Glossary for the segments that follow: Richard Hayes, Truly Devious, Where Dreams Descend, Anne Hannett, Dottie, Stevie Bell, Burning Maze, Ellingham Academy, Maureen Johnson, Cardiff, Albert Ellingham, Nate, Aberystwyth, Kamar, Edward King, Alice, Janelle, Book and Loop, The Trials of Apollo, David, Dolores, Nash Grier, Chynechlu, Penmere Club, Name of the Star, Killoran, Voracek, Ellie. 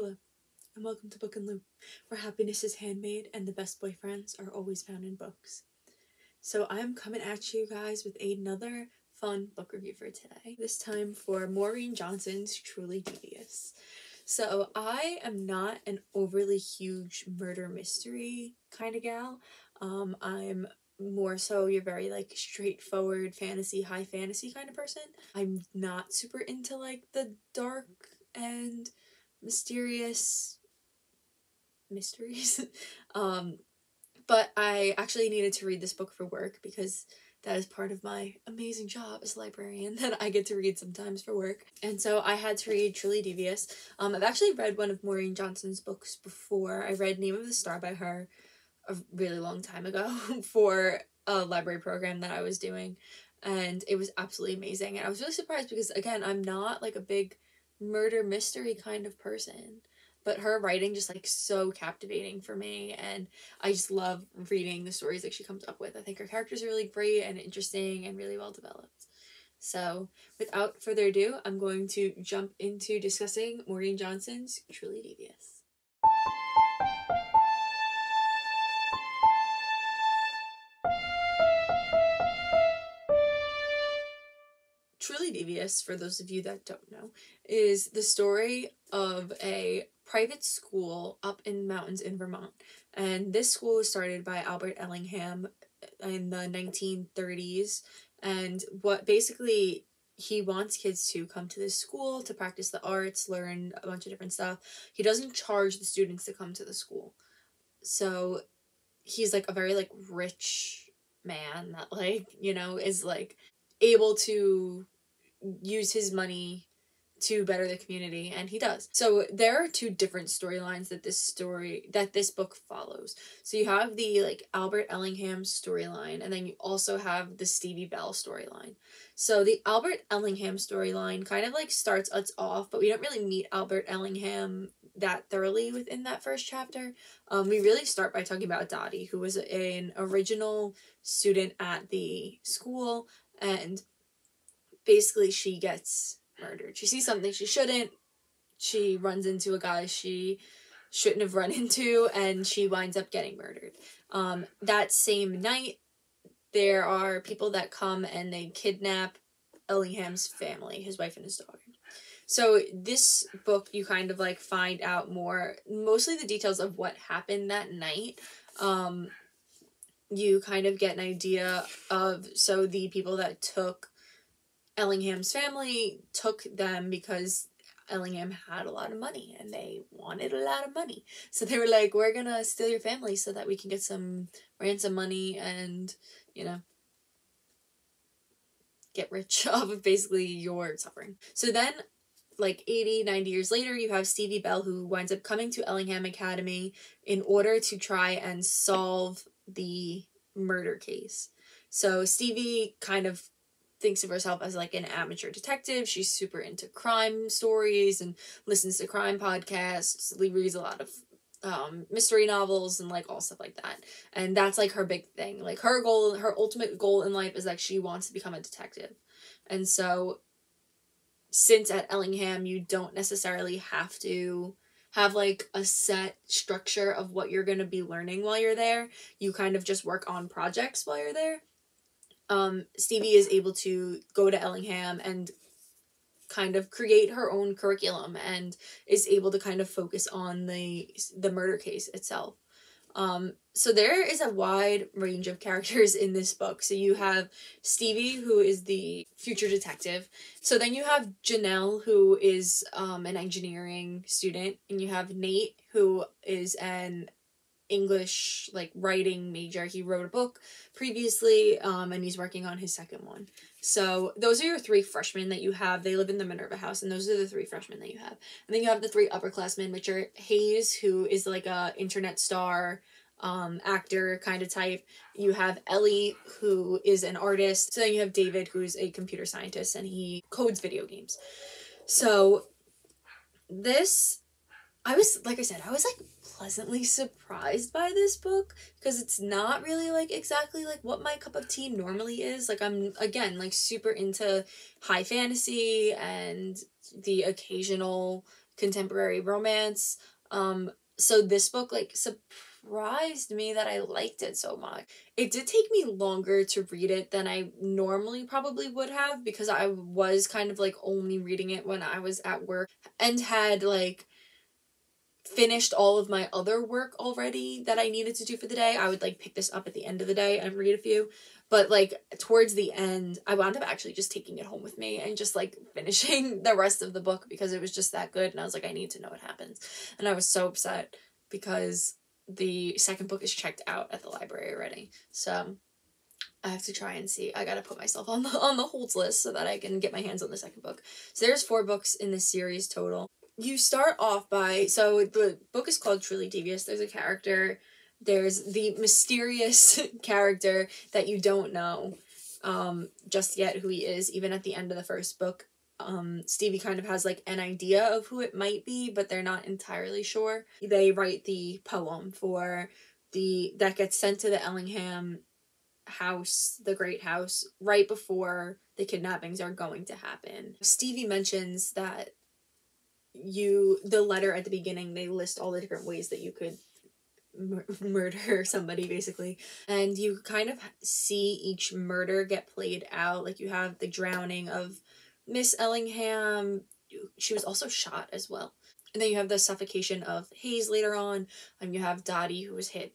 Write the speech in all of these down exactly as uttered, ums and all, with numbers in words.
Hello, and welcome to Book and Loop, where happiness is handmade and the best boyfriends are always found in books. So I'm coming at you guys with another fun book review for today, this time for Maureen Johnson's Truly Devious. So I am not an overly huge murder mystery kind of gal. Um, I'm more so you're very like straightforward fantasy, high fantasy kind of person. I'm not super into like the dark and mysterious mysteries. um, but I actually needed to read this book for work because that is part of my amazing job as a librarian that I get to read sometimes for work. And so I had to read Truly Devious. Um, I've actually read one of Maureen Johnson's books before. I read Name of the Star by her a really long time ago for a library program that I was doing, and it was absolutely amazing. And I was really surprised because, again, I'm not like a big murder mystery kind of person, but her writing just like so captivating for me, and I just love reading the stories that she comes up with. I think her characters are really great and interesting and really well developed. So without further ado, I'm going to jump into discussing Maureen Johnson's Truly Devious. Truly Devious, for those of you that don't know, is the story of a private school up in the mountains in Vermont. And this school was started by Albert Ellingham in the nineteen thirties. And what basically he wants kids to come to this school to practice the arts, learn a bunch of different stuff. He doesn't charge the students to come to the school. So he's like a very like rich man that like, you know, is like able to use his money to better the community, and he does. So there are two different storylines that this story that this book follows. So you have the like Albert Ellingham storyline, and then you also have the Stevie Bell storyline. So the Albert Ellingham storyline kind of like starts us off, but we don't really meet Albert Ellingham that thoroughly within that first chapter. Um, we really start by talking about Dottie, who was an original student at the school, and basically she gets murdered. She sees something she shouldn't. She runs into a guy she shouldn't have run into, and she winds up getting murdered. Um, that same night, there are people that come and they kidnap Ellingham's family, his wife and his daughter. So this book, you kind of like find out more, mostly the details of what happened that night. Um, you kind of get an idea of, so the people that took Ellingham's family took them because Ellingham had a lot of money and they wanted a lot of money. So they were like, we're gonna steal your family so that we can get some ransom money and, you know, get rich off of basically your suffering. So then like eighty, ninety years later, you have Stevie Bell, who winds up coming to Ellingham Academy in order to try and solve the murder case. So Stevie kind of thinks of herself as like an amateur detective. She's super into crime stories and listens to crime podcasts, reads a lot of um, mystery novels and like all stuff like that. And that's like her big thing. Like her goal, her ultimate goal in life is like she wants to become a detective. And so since at Ellingham, you don't necessarily have to have like a set structure of what you're going to be learning while you're there. You kind of just work on projects while you're there. Um, Stevie is able to go to Ellingham and kind of create her own curriculum and is able to kind of focus on the the murder case itself. Um, so there is a wide range of characters in this book. So you have Stevie, who is the future detective. So then you have Janelle, who is um, an engineering student, and you have Nate, who is an English like writing major. He wrote a book previously, um, and he's working on his second one. So those are your three freshmen that you have. They live in the Minerva house, and those are the three freshmen that you have. And then you have the three upperclassmen, Richard Hayes, who is like a internet star, um, actor kind of type. You have Ellie, who is an artist. So then you have David, who's a computer scientist, and he codes video games. So this, I was, like I said, I was like pleasantly surprised by this book because it's not really like exactly like what my cup of tea normally is. Like I'm, again, like super into high fantasy and the occasional contemporary romance. Um, so this book, like, surprised me that I liked it so much. It did take me longer to read it than I normally probably would have, because I was kind of, like, only reading it when I was at work and had, like, finished all of my other work already that I needed to do for the day. I would, like, pick this up at the end of the day and read a few. But, like, towards the end, I wound up actually just taking it home with me and just, like, finishing the rest of the book because it was just that good. And I was like, I need to know what happens. And I was so upset because the second book is checked out at the library already. So I have to try and see. I gotta put myself on the, on the holds list so that I can get my hands on the second book. So there's four books in this series total. You start off by, so the book is called Truly Devious. There's a character. There's the mysterious character that you don't know um, just yet who he is. Even at the end of the first book, um, Stevie kind of has, like, an idea of who it might be, but they're not entirely sure. They write the poem for the, that gets sent to the Ellingham house, the great house, right before the kidnappings are going to happen. Stevie mentions that you, the letter at the beginning, they list all the different ways that you could murder somebody, basically, and you kind of see each murder get played out. Like, you have the drowning of Miss Ellingham. She was also shot as well. And then you have the suffocation of Hayes later on, and you have Dottie, who was hit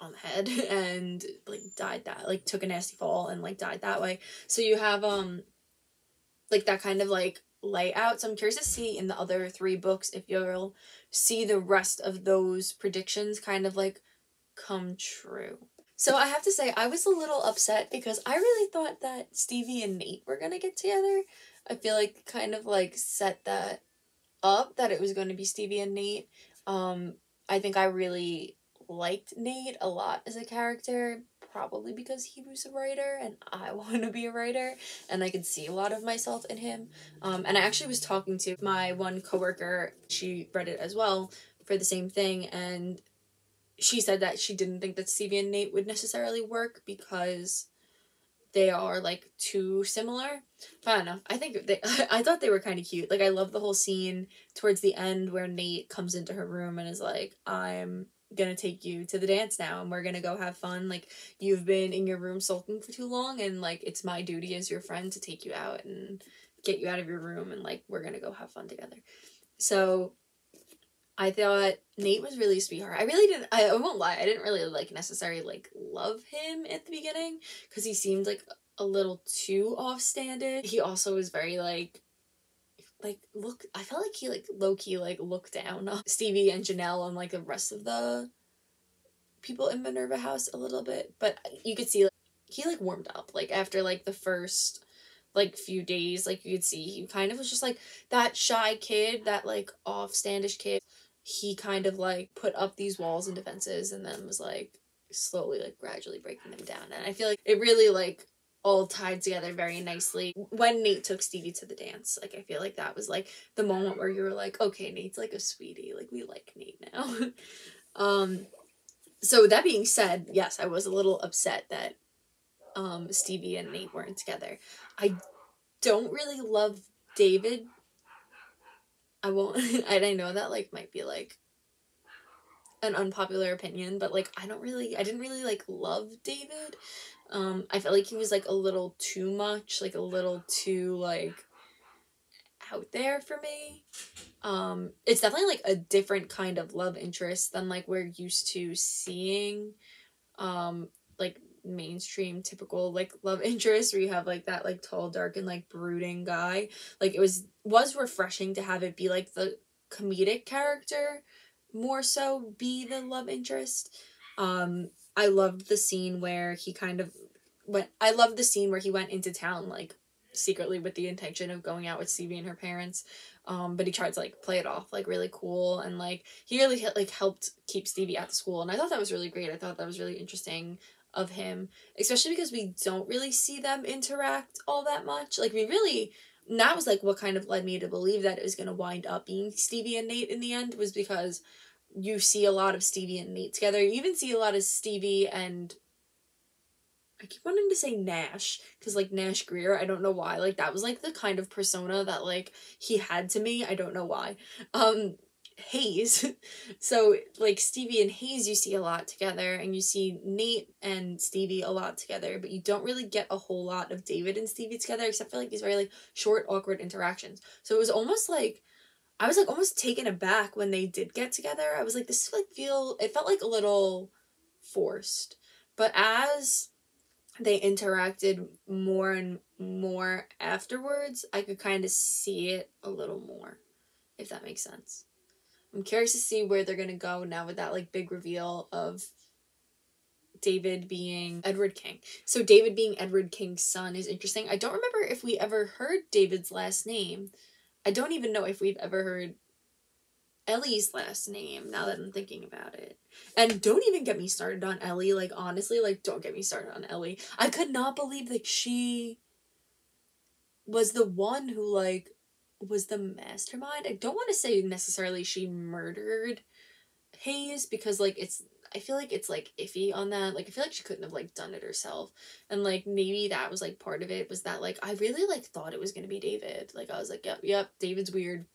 on the head and, like, died that, like, took a nasty fall and, like, died that way. So you have um like that kind of, like, layout. So I'm curious to see in the other three books if you'll see the rest of those predictions kind of, like, come true. So I have to say, I was a little upset because I really thought that Stevie and Nate were gonna get together. I feel like kind of, like, set that up, that it was going to be Stevie and Nate. Um, I think I really liked Nate a lot as a character, probably because he was a writer and I want to be a writer and I could see a lot of myself in him. Um, and I actually was talking to my one coworker, she read it as well for the same thing, and she said that she didn't think that Stevie and Nate would necessarily work because they are, like, too similar. But I don't know. I think they, I thought they were kind of cute. Like, I love the whole scene towards the end where Nate comes into her room and is like, I'm gonna take you to the dance now and we're gonna go have fun. Like, you've been in your room sulking for too long, and, like, it's my duty as your friend to take you out and get you out of your room, and, like, we're gonna go have fun together. So I thought Nate was really sweetheart. I really didn't, I, I won't lie, I didn't really, like, necessarily, like, love him at the beginning because he seemed, like, a little too off-standard. He also was very, like, like, look, I felt like he, like, low-key, like, looked down on Stevie and Janelle and, like, the rest of the people in Minerva House a little bit. But you could see, like, he, like, warmed up. Like, after, like, the first, like, few days, like, you could see he kind of was just, like, that shy kid, that, like, off-standish kid. He kind of, like, put up these walls and defenses and then was, like, slowly, like, gradually breaking them down. And I feel like it really, like, all tied together very nicely. When Nate took Stevie to the dance, like, I feel like that was, like, the moment where you were like, okay, Nate's, like, a sweetie. Like, we like Nate now. um, so that being said, yes, I was a little upset that um, Stevie and Nate weren't together. I don't really love David. I won't, and I know that, like, might be, like, an unpopular opinion, but, like, I don't really, I didn't really, like, love David. Um, I felt like he was, like, a little too much, like, a little too, like, out there for me. Um, it's definitely, like, a different kind of love interest than, like, we're used to seeing, um, like, mainstream, typical, like, love interest where you have, like, that, like, tall, dark, and, like, brooding guy. Like, it was, was refreshing to have it be, like, the comedic character more so be the love interest. Um... I loved the scene where he kind of went, I loved the scene where he went into town, like, secretly with the intention of going out with Stevie and her parents, um, but he tried to, like, play it off, like, really cool, and, like, he really, like, helped keep Stevie at the school, and I thought that was really great. I thought that was really interesting of him, especially because we don't really see them interact all that much. Like, we really, and that was, like, what kind of led me to believe that it was going to wind up being Stevie and Nate in the end, was because you see a lot of Stevie and Nate together. You even see a lot of Stevie and I keep wanting to say Nash, because, like, Nash Grier, I don't know why. Like, that was, like, the kind of persona that, like, he had to me. I don't know why. Um, Hayes. So, like, Stevie and Hayes you see a lot together, and you see Nate and Stevie a lot together, but you don't really get a whole lot of David and Stevie together, except for, like, these very, like, short, awkward interactions. So it was almost, like, I was, like, almost taken aback when they did get together. I was, like, this, like, feel, it felt, like, a little forced. But as they interacted more and more afterwards, I could kind of see it a little more, if that makes sense. I'm curious to see where they're gonna go now with that, like, big reveal of David being Edward King. So David being Edward King's son is interesting. I don't remember if we ever heard David's last name. I don't even know if we've ever heard Ellie's last name, now that I'm thinking about it. And don't even get me started on Ellie. Like, honestly, like, don't get me started on Ellie. I could not believe that she was the one who, like, was the mastermind. I don't want to say necessarily she murdered Hayes, because, like, it's, I feel like it's, like, iffy on that. Like, I feel like she couldn't have, like, done it herself. And, like, maybe that was, like, part of it, was that, like, I really, like, thought it was gonna be David. Like, I was like, yep, yep, David's weird.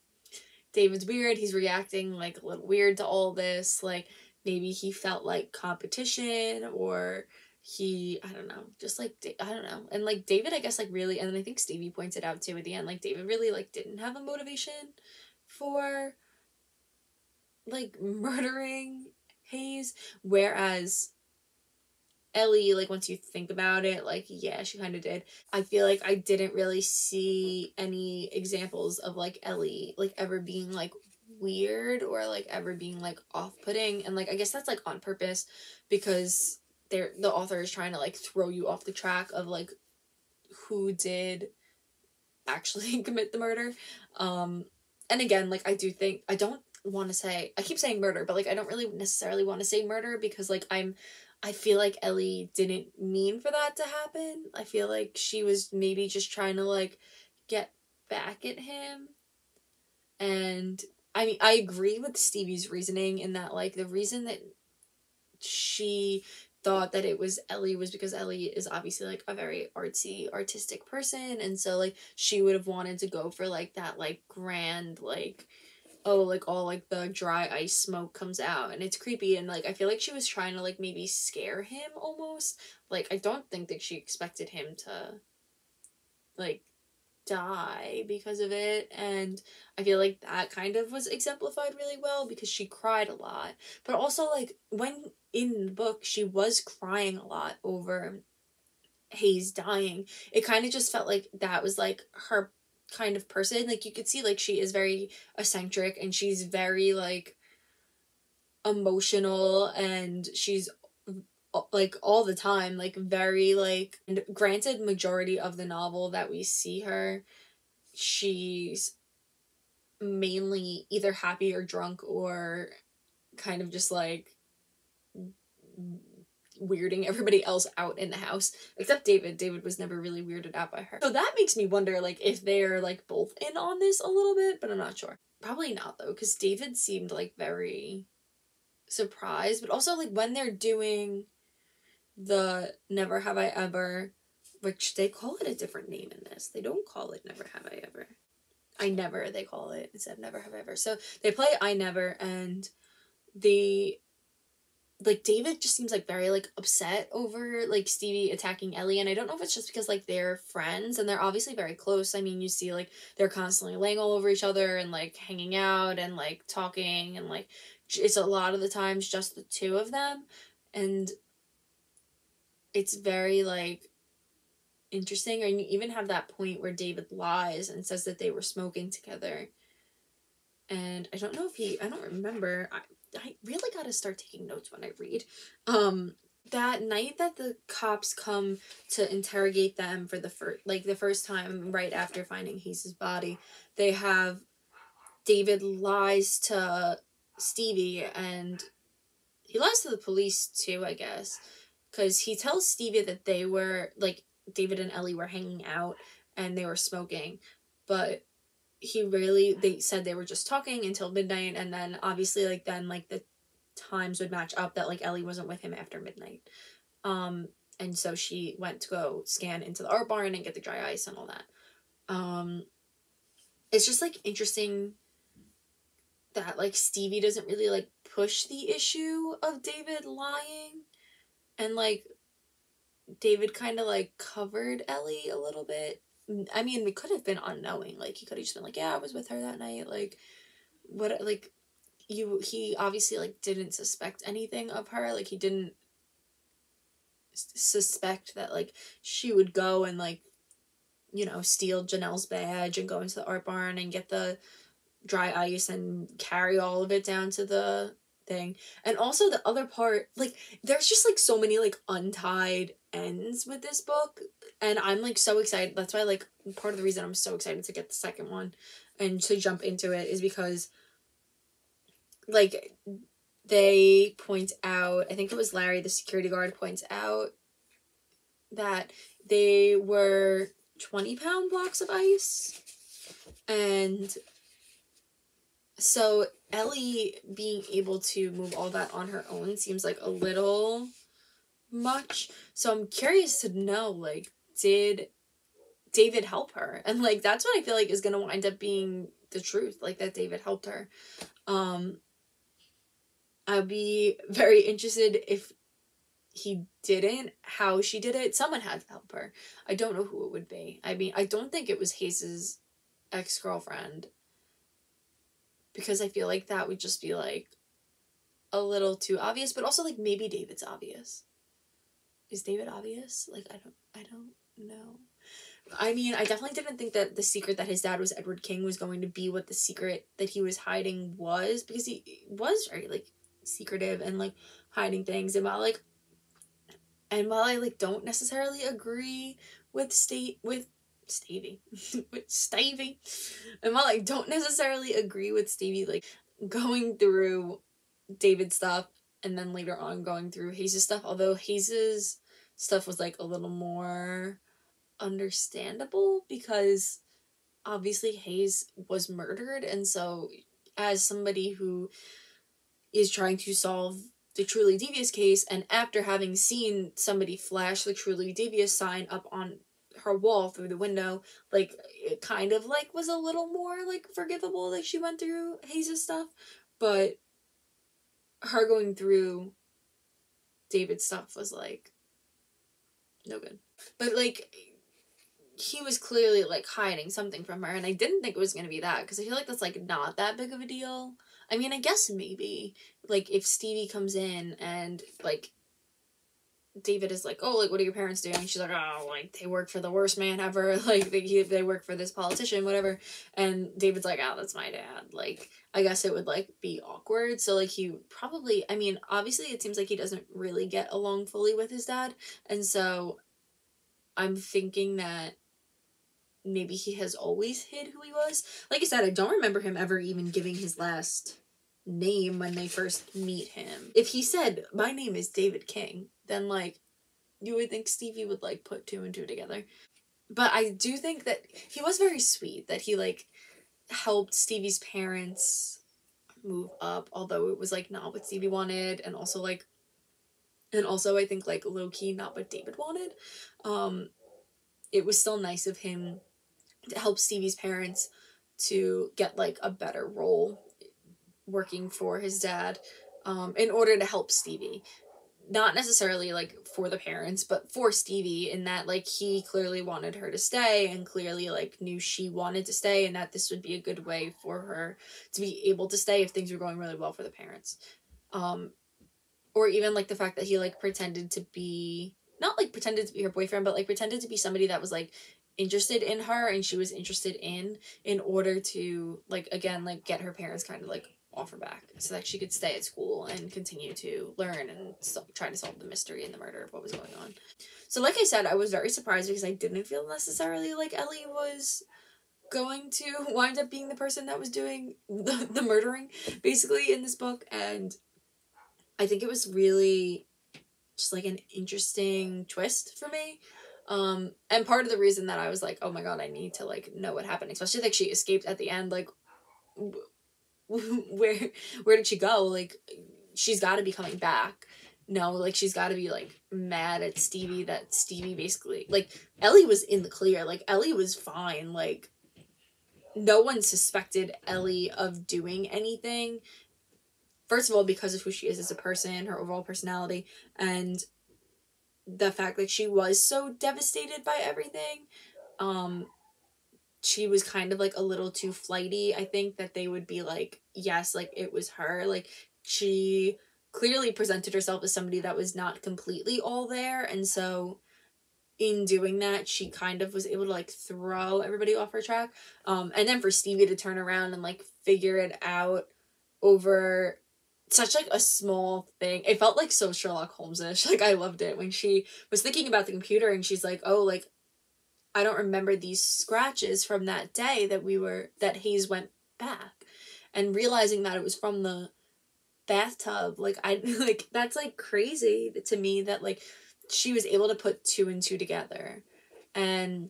David's weird, he's reacting, like, a little weird to all this, like, maybe he felt, like, competition, or he, I don't know, just, like, I don't know, and, like, David, I guess, like, really, and I think Stevie points it out, too, at the end, like, David really, like, didn't have a motivation for, like, murdering Hayes, whereas Ellie, like, once you think about it, like, yeah, she kind of did. I feel like I didn't really see any examples of, like, Ellie, like, ever being, like, weird or, like, ever being, like, off-putting. And, like, I guess that's, like, on purpose, because they're, the author is trying to, like, throw you off the track of, like, who did actually commit the murder. Um, and again, like, I do think, I don't want to say, I keep saying murder, but, like, I don't really necessarily want to say murder, because, like, I'm, I feel like Ellie didn't mean for that to happen. I feel like she was maybe just trying to, like, get back at him. And I mean, I agree with Stevie's reasoning in that, like, the reason that she thought that it was Ellie was because Ellie is obviously, like, a very artsy, artistic person. And so, like, she would have wanted to go for, like, that, like, grand, like, oh, like, all, like, the dry ice smoke comes out, and it's creepy, and, like, I feel like she was trying to, like, maybe scare him, almost. Like, I don't think that she expected him to, like, die because of it, and I feel like that kind of was exemplified really well, because she cried a lot. But also, like, when in the book, she was crying a lot over Hayes dying. It kind of just felt like that was, like, her kind of person. Like, you could see, like, she is very eccentric, and she's very, like, emotional, and she's, like, all the time, like, very, like, and granted, majority of the novel that we see her, she's mainly either happy or drunk or kind of just, like, weirding everybody else out in the house, except David. David was never really weirded out by her. So that makes me wonder, like, if they're, like, both in on this a little bit, but I'm not sure. Probably not, though, because David seemed, like, very surprised, but also, like, when they're doing the Never Have I Ever, which they call it a different name in this. They don't call it Never Have I Ever. I Never, they call it, instead of Never Have I Ever. So they play I Never, and the, like, David just seems, like, very, like, upset over, like, Stevie attacking Ellie, and I don't know if it's just because, like, they're friends, and they're obviously very close. I mean, you see, like, they're constantly laying all over each other and, like, hanging out and, like, talking, and, like, it's a lot of the times just the two of them, and it's very, like, interesting. And you even have that point where David lies and says that they were smoking together, and I don't know if he, I don't remember, I, I really gotta start taking notes when I read. Um, that night that the cops come to interrogate them for the first, like, the first time right after finding Hayes' body, they have David lies to Stevie, and he lies to the police too, I guess, because he tells Stevie that they were, like, David and Ellie were hanging out and they were smoking, but he really, they said they were just talking until midnight, and then obviously, like, then, like, the times would match up that, like, Ellie wasn't with him after midnight. Um, And so she went to go scan into the art barn and get the dry ice and all that. Um, it's just, like, interesting that, like, Stevie doesn't really, like, push the issue of David lying. And, like, David kind of, like, covered Ellie a little bit. I mean, it could have been unknowing. Like, he could have just been like, yeah, I was with her that night. Like, what, like, you, he obviously, like, didn't suspect anything of her. Like, he didn't suspect that, like, she would go and, like, you know, steal Janelle's badge and go into the art barn and get the dry ice and carry all of it down to the thing. And also the other part, like, there's just, like, so many, like, untied ends with this book, and I'm, like, so excited. That's why, like, part of the reason I'm so excited to get the second one and to jump into it is because, like, they point out, I think it was Larry, the security guard, points out that they were twenty pound blocks of ice. And so Ellie being able to move all that on her own seems like a little much. So I'm curious to know, like, did David help her? And, like, that's what I feel like is going to wind up being the truth, like, that David helped her. Um, I'd be very interested if he didn't, how she did it. Someone had to help her. I don't know who it would be. I mean, I don't think it was Hayes's ex-girlfriend, because I feel like that would just be, like, a little too obvious. But also, like, maybe David's obvious. Is David obvious? Like, I don't, I don't know. I mean, I definitely didn't think that the secret that his dad was Edward King was going to be what the secret that he was hiding was, because he was very, like, secretive and, like, hiding things. And while, like, and while I, like, don't necessarily agree with state with Stevie with Stevie and while I don't necessarily agree with Stevie, like, going through David's stuff and then later on going through Hayes's stuff, although Hayes's stuff was, like, a little more understandable because obviously Hayes was murdered, and so as somebody who is trying to solve the Truly Devious case, and after having seen somebody flash the Truly Devious sign up on her wall through the window, like, it kind of, like, was a little more, like, forgivable that she went through Hayes's stuff, but her going through David's stuff was, like, no good. But, like, he was clearly, like, hiding something from her, and I didn't think it was gonna be that, because I feel like that's, like, not that big of a deal. I mean, I guess maybe, like, if Stevie comes in and, like, David is like, oh, like, what are your parents doing? She's like, oh, like, they work for the worst man ever. Like, they, they work for this politician, whatever. And David's like, oh, that's my dad. Like, I guess it would, like, be awkward. So, like, he probably, I mean, obviously it seems like he doesn't really get along fully with his dad. And so I'm thinking that maybe he has always hid who he was. Like I said, I don't remember him ever even giving his last name when they first meet him. If he said, my name is David King, then, like, you would think Stevie would, like, put two and two together. But I do think that he was very sweet, that he, like, helped Stevie's parents move up, although it was, like, not what Stevie wanted, and also, like, and also I think, like, low-key not what David wanted. Um, it was still nice of him to help Stevie's parents to get, like, a better role working for his dad, um, in order to help Stevie. Not necessarily, like, for the parents, but for Stevie, in that, like, he clearly wanted her to stay and clearly, like, knew she wanted to stay, and that this would be a good way for her to be able to stay if things were going really well for the parents. Um, or even, like, the fact that he, like, pretended to be, not, like, pretended to be her boyfriend, but, like, pretended to be somebody that was, like, interested in her and she was interested in, in order to, like, again, like, get her parents kind of, like, off her back so that she could stay at school and continue to learn and so try to solve the mystery and the murder of what was going on. So, like I said, I was very surprised because I didn't feel necessarily like Ellie was going to wind up being the person that was doing the, the murdering, basically, in this book. And I think it was really just, like, an interesting twist for me. Um, and part of the reason that I was like, oh my god, I need to, like, know what happened, especially, like, she escaped at the end, like, where where did she go? Like, she's got to be coming back. no, like, she's got to be, like, mad at Stevie that Stevie basically, like, Ellie was in the clear. Like, Ellie was fine. Like, no one suspected Ellie of doing anything. First of all, because of who she is as a person, her overall personality, and the fact that she was so devastated by everything. Um, she was kind of, like, a little too flighty. I think that they would be like, yes, like, it was her. Like, she clearly presented herself as somebody that was not completely all there, and so in doing that she kind of was able to, like, throw everybody off her track, um and then for Stevie to turn around and, like, figure it out over such, like, a small thing. It felt, like, so Sherlock Holmes-ish. Like, I loved it when she was thinking about the computer and she's like, oh, like, I don't remember these scratches from that day that we were that Hayes went back, and realizing that it was from the bathtub. Like, I like that's, like, crazy to me that, like, she was able to put two and two together, and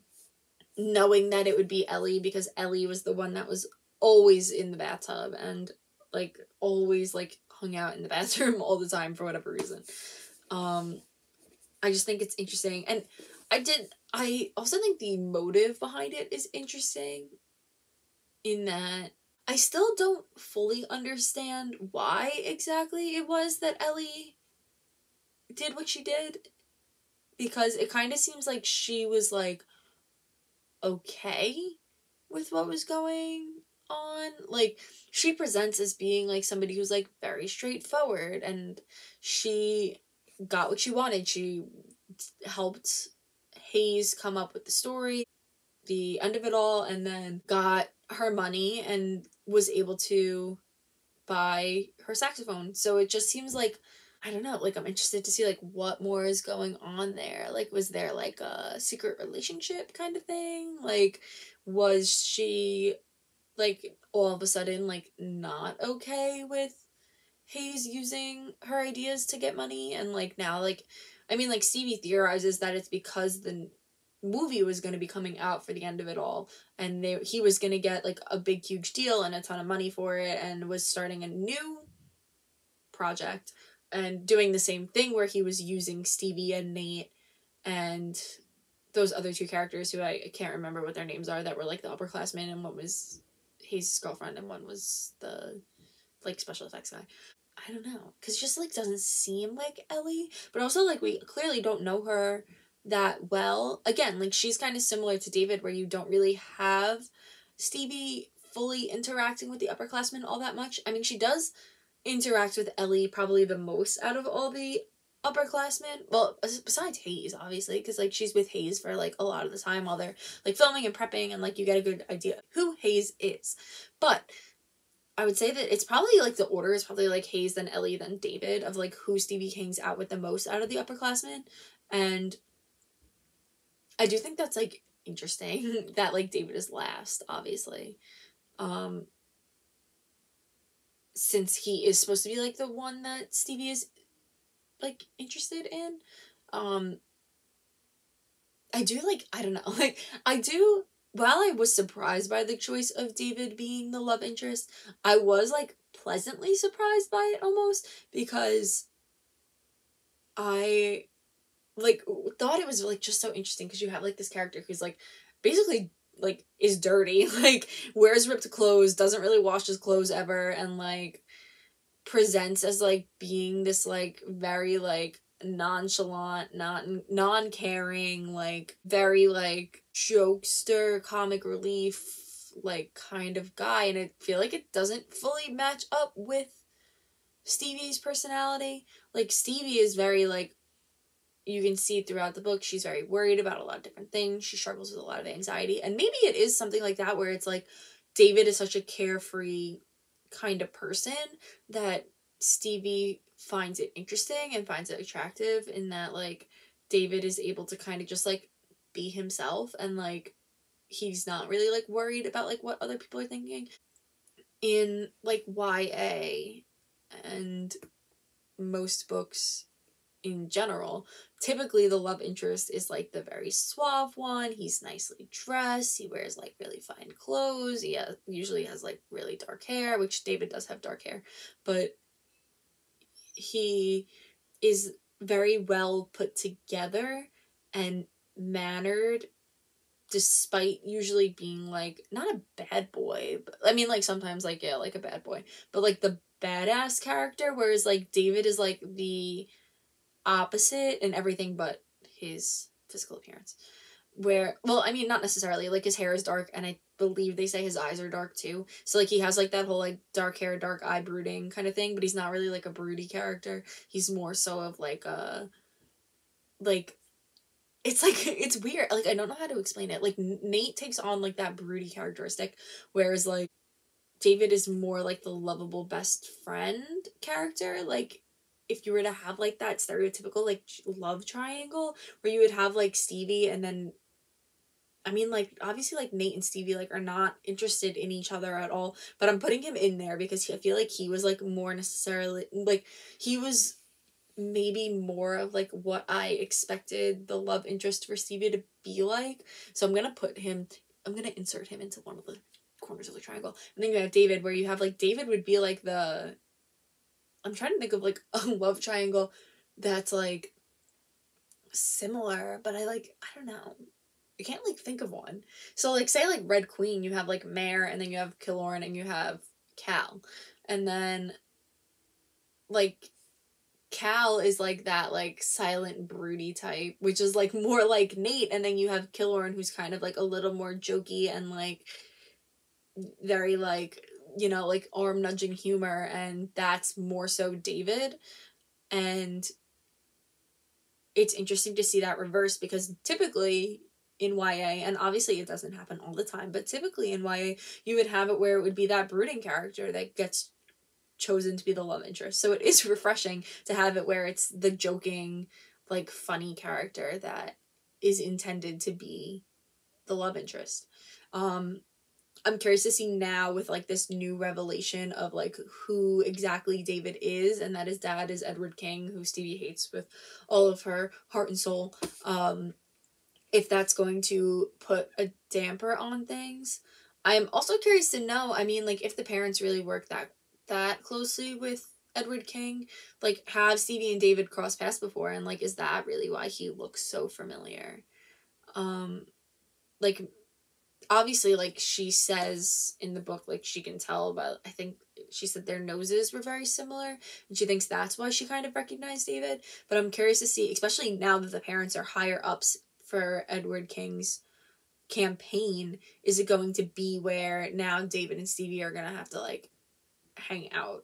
knowing that it would be Ellie because Ellie was the one that was always in the bathtub and, like, always, like, hung out in the bathroom all the time for whatever reason. um I just think it's interesting, and I did I also think the motive behind it is interesting in that I still don't fully understand why exactly it was that Ellie did what she did, because it kind of seems like she was, like, okay with what was going on. Like, she presents as being, like, somebody who's, like, very straightforward, and she got what she wanted. She helped Hayes come up with the story, the end of it all, and then got her money and was able to buy her saxophone. So it just seems like, I don't know, like, I'm interested to see, like, what more is going on there. Like, was there, like, a secret relationship kind of thing? Like, was she, like, all of a sudden, like, not okay with Hayes using her ideas to get money? And, like, now, like, I mean, like, Stevie theorizes that it's because the movie was going to be coming out for the end of it all, and they he was going to get, like, a big huge deal and a ton of money for it, and was starting a new project and doing the same thing where he was using Stevie and Nate and those other two characters who I can't remember what their names are, that were, like, the upperclassmen, and one was Hayes' girlfriend and one was the, like, special effects guy. I don't know, because it just, like, doesn't seem like Ellie, but also, like, we clearly don't know her that well. Again, like, she's kind of similar to David, where you don't really have Stevie fully interacting with the upperclassmen all that much. I mean, she does interact with Ellie probably the most out of all the upperclassmen. Well, besides Hayes, obviously, because, like, she's with Hayes for, like, a lot of the time while they're, like, filming and prepping, and, like, you get a good idea who Hayes is. But I would say that it's probably, like, the order is probably, like, Hayes, then Ellie, then David, of, like, who Stevie hangs out with the most out of the upperclassmen. And I do think that's, like, interesting that, like, David is last, obviously. Um, since he is supposed to be, like, the one that Stevie is, like, interested in. Um, I do, like, I don't know, like, I do, while I was surprised by the choice of David being the love interest, I was, like, pleasantly surprised by it almost, because I, like, thought it was, like, just so interesting, because you have, like, this character who's, like, basically, like, is dirty, like, wears ripped clothes, doesn't really wash his clothes ever, and, like, presents as, like, being this, like, very, like, nonchalant, not non-caring, like, very, like, jokester, comic relief, like, kind of guy, and I feel like it doesn't fully match up with Stevie's personality. Like, Stevie is very, like, you can see throughout the book, she's very worried about a lot of different things. She struggles with a lot of anxiety. And maybe it is something like that where it's like David is such a carefree kind of person that Stevie finds it interesting and finds it attractive, in that, like, David is able to kind of just, like, be himself, and, like, he's not really, like, worried about, like, what other people are thinking. In, like, Y A and most books in general, typically the love interest is, like, the very suave one. He's nicely dressed, he wears, like, really fine clothes, he has, usually has, like, really dark hair, which David does have dark hair, but he is very well put together and mannered, despite usually being like not a bad boy, but I mean like sometimes like yeah like a bad boy, but like the badass character, whereas like David is like the opposite in everything but his physical appearance. Where, well, I mean, not necessarily, like, his hair is dark, and I believe they say his eyes are dark, too. So, like, he has, like, that whole, like, dark hair, dark eye brooding kind of thing, but he's not really, like, a broody character. He's more so of, like, a, like, it's, like, it's weird. Like, I don't know how to explain it. Like, Nate takes on, like, that broody characteristic, whereas, like, David is more, like, the lovable best friend character, like, if you were to have, like, that stereotypical, like, love triangle, where you would have, like, Stevie and then, I mean, like, obviously, like, Nate and Stevie, like, are not interested in each other at all, but I'm putting him in there because I feel like he was, like, more necessarily, like, he was maybe more of, like, what I expected the love interest for Stevie to be like, so I'm gonna put him, I'm gonna insert him into one of the corners of the triangle. And then you have David, where you have, like, David would be, like, the... I'm trying to think of, like, a love triangle that's, like, similar, but I, like, I don't know. I can't, like, think of one. So, like, say, like, Red Queen, you have, like, Mare, and then you have Killoran, and you have Cal. And then, like, Cal is, like, that, like, silent, broody type, which is, like, more like Nate, and then you have Killoran, who's kind of, like, a little more jokey and, like, very, like... you know, like, arm nudging humor, and that's more so David. And it's interesting to see that reverse, because typically in Y A, and obviously it doesn't happen all the time, but typically in Y A you would have it where it would be that brooding character that gets chosen to be the love interest. So it is refreshing to have it where it's the joking, like, funny character that is intended to be the love interest. Um, I'm curious to see now with, like, this new revelation of, like, who exactly David is, and that his dad is Edward King, who Stevie hates with all of her heart and soul, um, if that's going to put a damper on things. I'm also curious to know, I mean, like, if the parents really work that that closely with Edward King, like, have Stevie and David crossed paths before, and, like, is that really why he looks so familiar? Um, like... Obviously, like, she says in the book, like, she can tell, but I think she said their noses were very similar, and she thinks that's why she kind of recognized David. But I'm curious to see, especially now that the parents are higher ups for Edward King's campaign, is it going to be where now David and Stevie are gonna have to, like, hang out,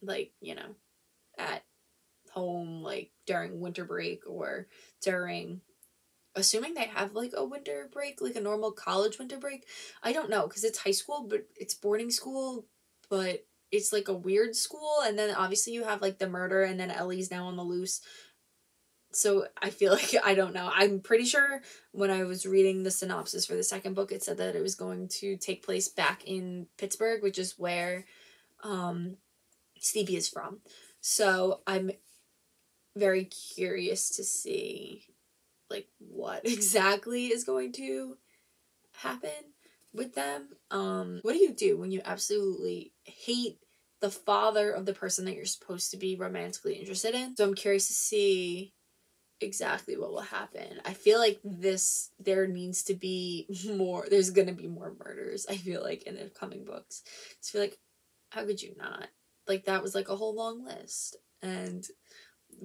like, you know, at home, like, during winter break or during... assuming they have, like, a winter break, like a normal college winter break. I don't know, because it's high school, but it's boarding school, but it's, like, a weird school. And then obviously you have, like, the murder, and then Ellie's now on the loose. So I feel like, I don't know. I'm pretty sure when I was reading the synopsis for the second book, it said that it was going to take place back in Pittsburgh, which is where um, Stevie is from. So I'm very curious to see... like, what exactly is going to happen with them. Um, what do you do when you absolutely hate the father of the person that you're supposed to be romantically interested in? So I'm curious to see exactly what will happen. I feel like this, there needs to be more, there's gonna be more murders, I feel like, in the coming books. I just feel like, how could you not? Like, that was, like, a whole long list, and...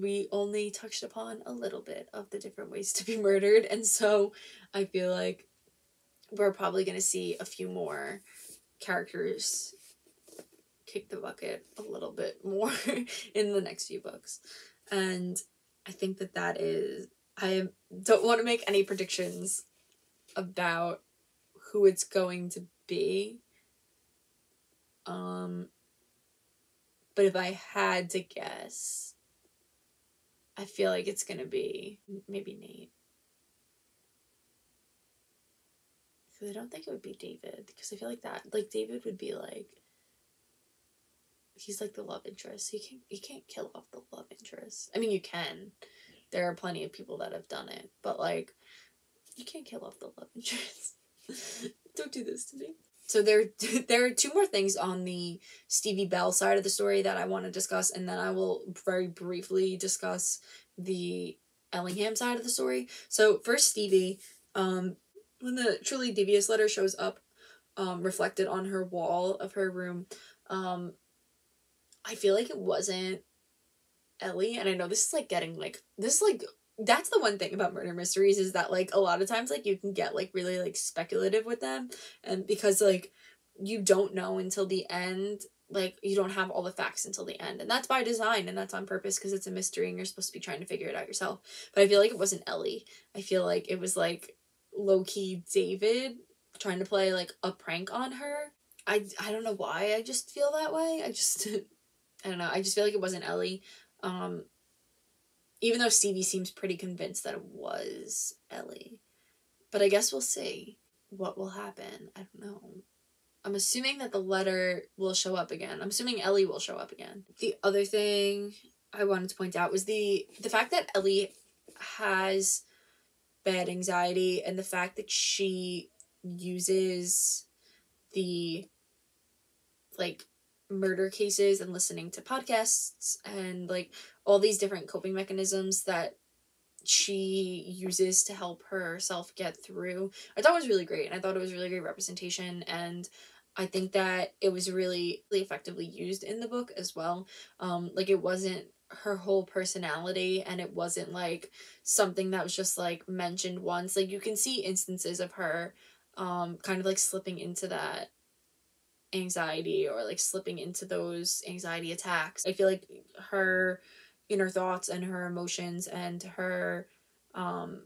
we only touched upon a little bit of the different ways to be murdered, and so I feel like we're probably going to see a few more characters kick the bucket a little bit more in the next few books. And I think that that is... I don't want to make any predictions about who it's going to be. Um, but if I had to guess... I feel like it's gonna be maybe Nate. Because I don't think it would be David. Because I feel like that, like, David would be like, he's like the love interest. You can't, you can't kill off the love interest. I mean, you can. There are plenty of people that have done it. But, like, you can't kill off the love interest. Don't do this to me. So there, there are two more things on the Stevie Bell side of the story that I want to discuss, and then I will very briefly discuss the Ellingham side of the story. So first, Stevie, um, when the Truly Devious letter shows up, um, reflected on her wall of her room, um, I feel like it wasn't Ellie, and I know this is like getting like, this is like, that's the one thing about murder mysteries is that like a lot of times like you can get like really like speculative with them, and because like you don't know until the end, like you don't have all the facts until the end, and that's by design and that's on purpose because it's a mystery and you're supposed to be trying to figure it out yourself. But I feel like it wasn't Ellie. I feel like it was like low-key David trying to play like a prank on her. I, I don't know why I just feel that way. I just I don't know. I just feel like it wasn't Ellie. Um Even though Stevie seems pretty convinced that it was Ellie. But I guess we'll see what will happen. I don't know. I'm assuming that the letter will show up again. I'm assuming Ellie will show up again. The other thing I wanted to point out was the, the fact that Ellie has bad anxiety, and the fact that she uses the, like, murder cases and listening to podcasts and like all these different coping mechanisms that she uses to help herself get through. I thought it was really great, and I thought it was really great representation, and I think that it was really, really effectively used in the book as well. Um, like it wasn't her whole personality, and it wasn't like something that was just like mentioned once. Like you can see instances of her um, kind of like slipping into that anxiety, or like slipping into those anxiety attacks. I feel like her inner thoughts and her emotions and her um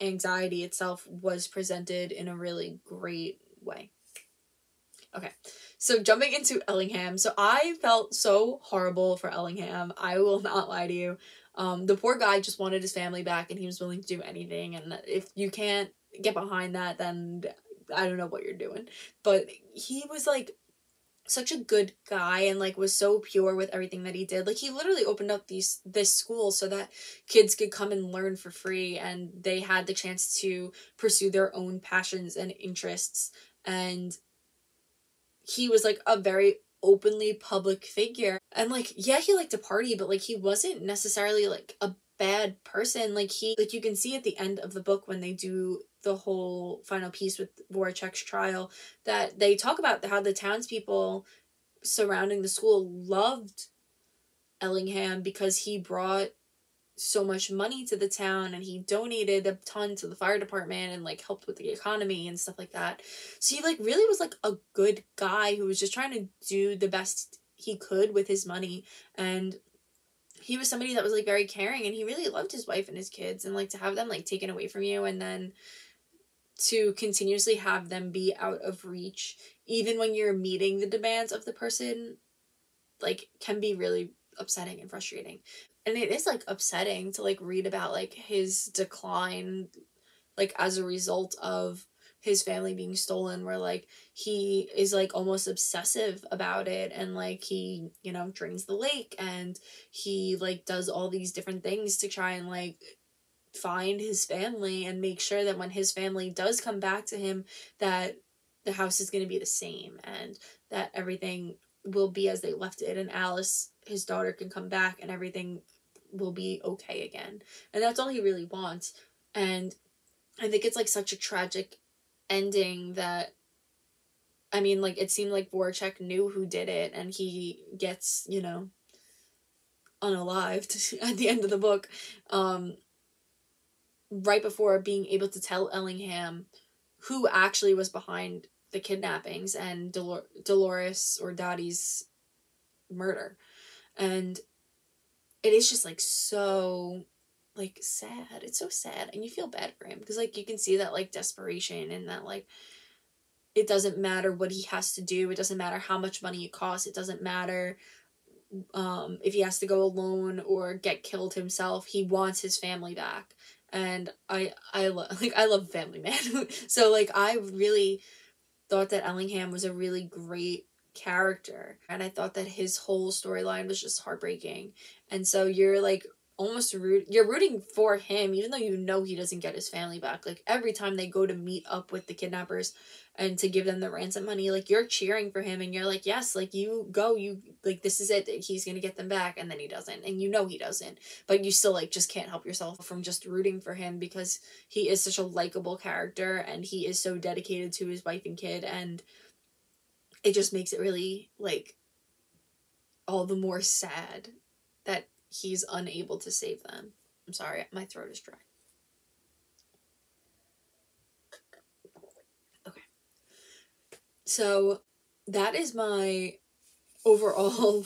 anxiety itself was presented in a really great way. Okay, so jumping into Ellingham. So I felt so horrible for Ellingham. I will not lie to you. Um the poor guy just wanted his family back, and he was willing to do anything, and if you can't get behind that, then I don't know what you're doing. But he was like such a good guy, and like was so pure with everything that he did. Like he literally opened up these this school so that kids could come and learn for free, and they had the chance to pursue their own passions and interests. And he was like a very openly public figure, and like yeah, he liked to party, but like he wasn't necessarily like a bad person. Like he, like you can see at the end of the book when they do the whole final piece with Voracek's trial, that they talk about how the townspeople surrounding the school loved Ellingham because he brought so much money to the town, and he donated a ton to the fire department, and like helped with the economy and stuff like that. So he like really was like a good guy who was just trying to do the best he could with his money, and he was somebody that was like very caring, and he really loved his wife and his kids, and like to have them like taken away from you, and then to continuously have them be out of reach even when you're meeting the demands of the person, like can be really upsetting and frustrating. And it is like upsetting to like read about like his decline, like as a result of his family being stolen, where like he is like almost obsessive about it, and like he, you know, drains the lake, and he like does all these different things to try and like find his family and make sure that when his family does come back to him, that the house is going to be the same, and that everything will be as they left it, and Alice, his daughter, can come back and everything will be okay again. And that's all he really wants. And I think it's like such a tragic ending that, I mean, like it seemed like Voracek knew who did it, and he gets, you know, unalived at the end of the book, um right before being able to tell Ellingham who actually was behind the kidnappings and Dol- Dolores or Dottie's murder. And it is just like so like sad. It's so sad, and you feel bad for him because like you can see that like desperation, and that like it doesn't matter what he has to do, it doesn't matter how much money it costs, it doesn't matter um if he has to go alone or get killed himself, he wants his family back. And I I love like I love family, man. So like I really thought that Ellingham was a really great character, and I thought that his whole storyline was just heartbreaking. And so you're like almost root you're rooting for him, even though you know he doesn't get his family back. Like, every time they go to meet up with the kidnappers and to give them the ransom money, like, you're cheering for him and you're like, yes, like, you go, you, like, this is it, he's gonna get them back. And then he doesn't, and you know he doesn't, but you still, like, just can't help yourself from just rooting for him, because he is such a likable character and he is so dedicated to his wife and kid, and it just makes it really, like, all the more sad that he's unable to save them. I'm sorry, my throat is dry. Okay. So that is my overall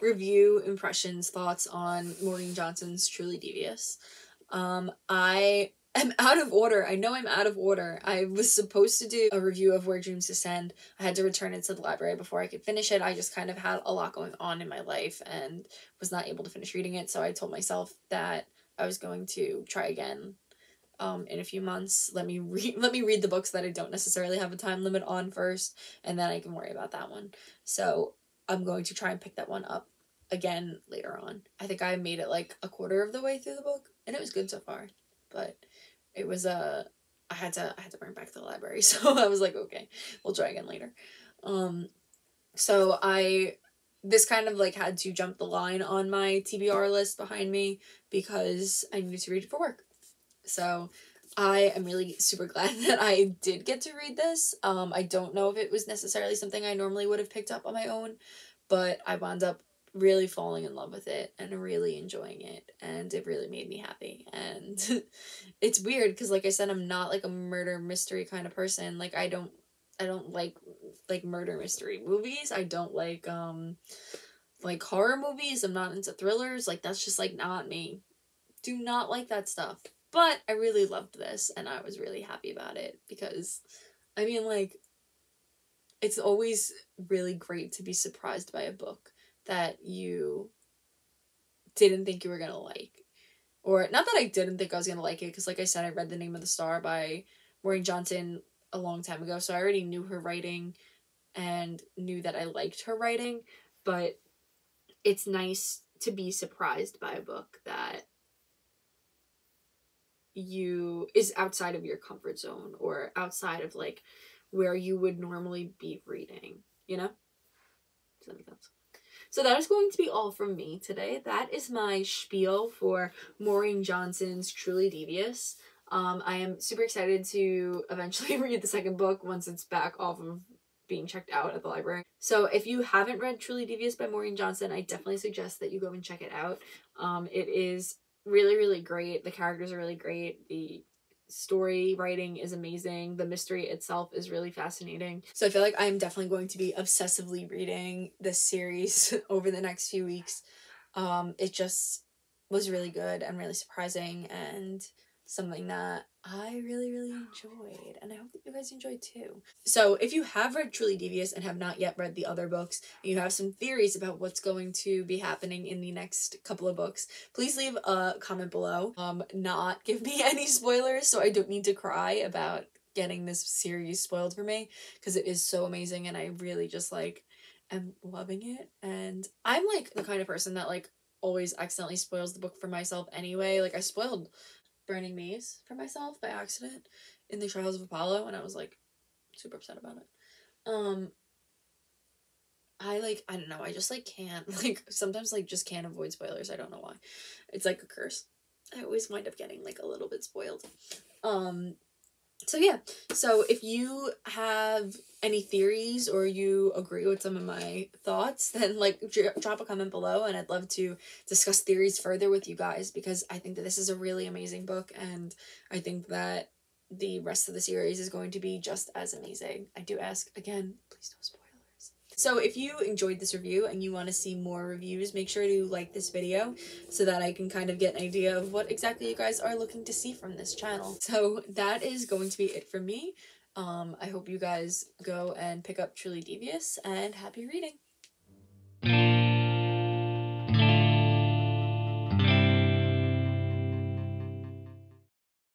review, impressions, thoughts on Maureen Johnson's Truly Devious. Um, I am out of order. I know I'm out of order. I was supposed to do a review of Where Dreams Descend. I had to return it to the library before I could finish it. I just kind of had a lot going on in my life and was not able to finish reading it. So I told myself that I was going to try again um, in a few months. Let me read, let me read the books that I don't necessarily have a time limit on first, and then I can worry about that one. So I'm going to try and pick that one up again later on. I think I made it like a quarter of the way through the book, and it was good so far, but it was a, uh, I had to, I had to bring it back to the library. So I was like, okay, we'll try again later. Um, so I, this kind of like had to jump the line on my T B R list behind me because I needed to read it for work. So I am really super glad that I did get to read this. Um, I don't know if it was necessarily something I normally would have picked up on my own, but I wound up really falling in love with it and really enjoying it, and it really made me happy. And it's weird because, like I said, I'm not like a murder mystery kind of person. Like, I don't I don't like like murder mystery movies. I don't like um like horror movies. I'm not into thrillers. Like, that's just like not me. Do not like that stuff. But I really loved this, and I was really happy about it because, I mean, like, it's always really great to be surprised by a book that you didn't think you were gonna like. Or, not that I didn't think I was gonna like it, because like I said, I read The Name of the Star by Maureen Johnson a long time ago, so I already knew her writing and knew that I liked her writing, but it's nice to be surprised by a book that you is outside of your comfort zone or outside of like where you would normally be reading, you know? Does that make sense? So that is going to be all from me today. That is my spiel for Maureen Johnson's Truly Devious. Um, I am super excited to eventually read the second book once it's back off of being checked out at the library. So if you haven't read Truly Devious by Maureen Johnson, I definitely suggest that you go and check it out. Um, it is really, really great. The characters are really great. The story writing is amazing. The mystery itself is really fascinating. So I feel like I'm definitely going to be obsessively reading this series over the next few weeks. Um, it just was really good and really surprising and something that I really, really enjoyed, and I hope that you guys enjoyed too. So if you have read Truly Devious and have not yet read the other books, and you have some theories about what's going to be happening in the next couple of books, please leave a comment below. Um, not give me any spoilers so I don't need to cry about getting this series spoiled for me, because it is so amazing and I really just like am loving it. And I'm like the kind of person that like always accidentally spoils the book for myself anyway. Like, I spoiled Burning Maze for myself by accident in The Trials of Apollo, and I was like super upset about it. Um, I like, I don't know, I just like can't, like sometimes like just can't avoid spoilers. I don't know why. It's like a curse. I always wind up getting like a little bit spoiled. Um, so yeah, so if you have any theories or you agree with some of my thoughts, then like drop a comment below, and I'd love to discuss theories further with you guys, because I think that this is a really amazing book, and I think that the rest of the series is going to be just as amazing. I do ask again, please don't spoil. So if you enjoyed this review and you want to see more reviews, make sure to like this video so that I can kind of get an idea of what exactly you guys are looking to see from this channel. So that is going to be it for me. Um, I hope you guys go and pick up Truly Devious, and happy reading!